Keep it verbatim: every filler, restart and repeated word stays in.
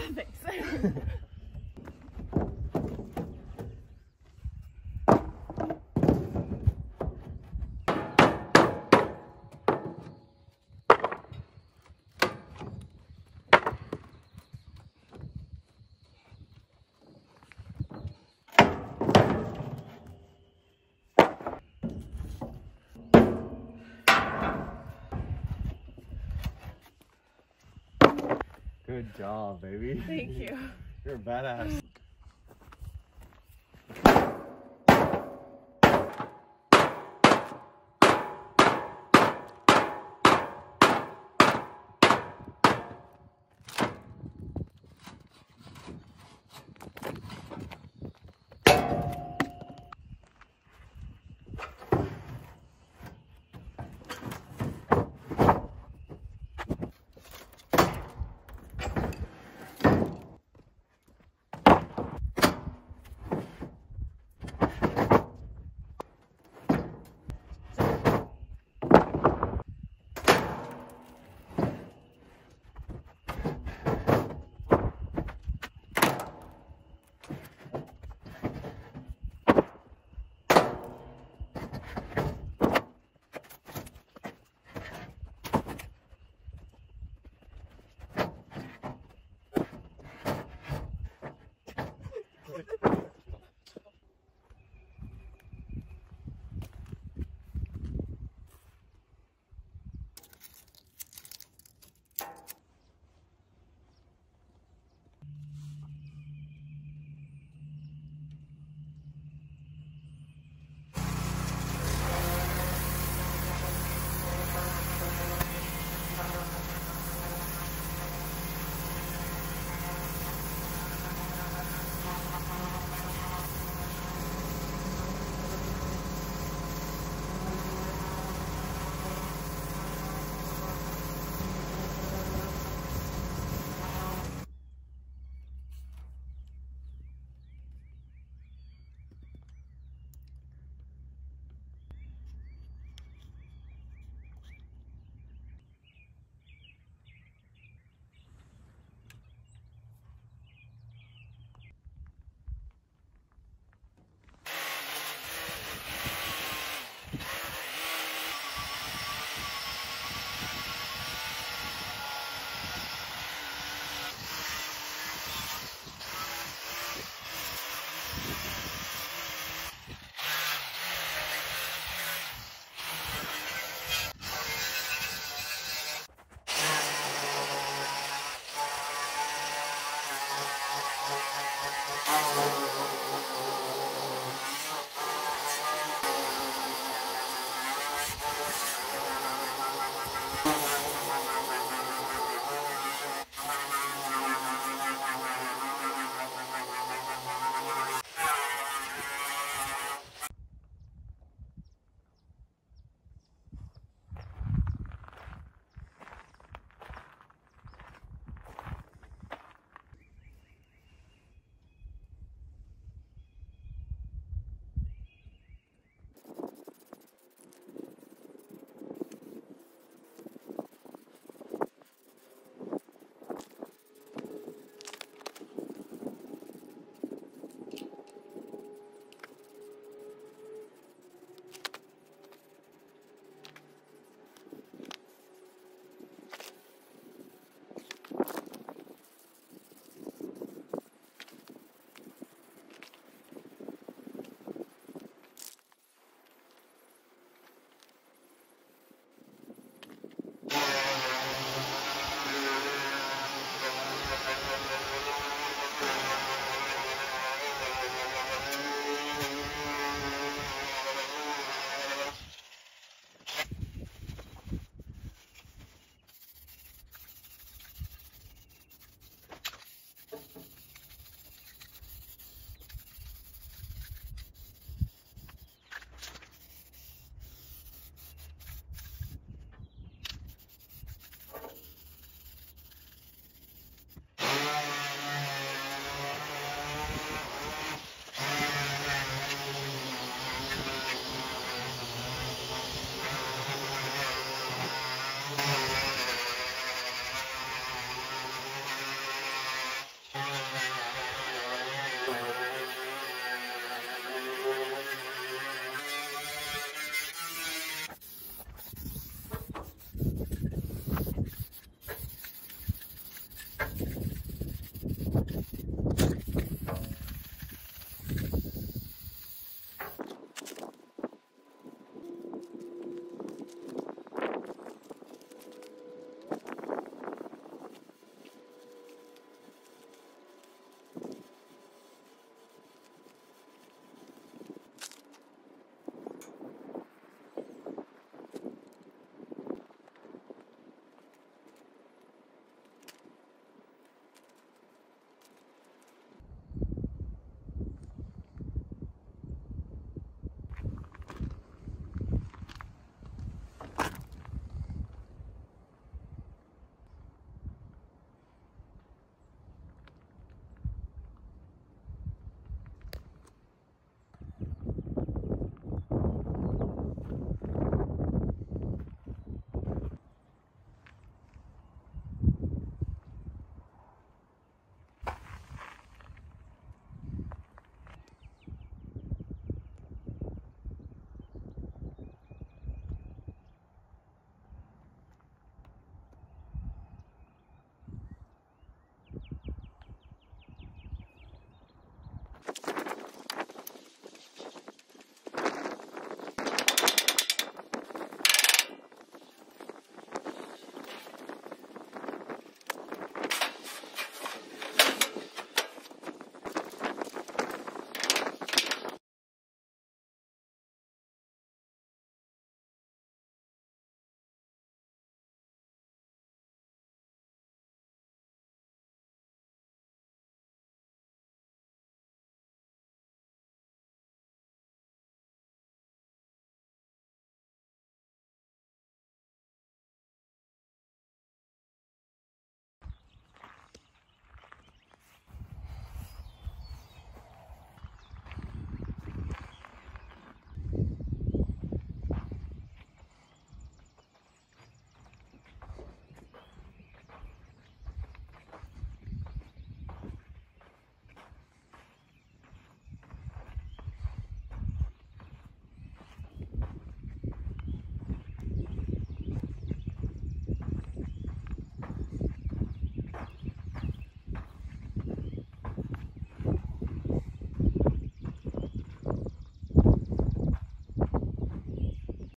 perfect. Good job, baby. Thank you. You're a badass.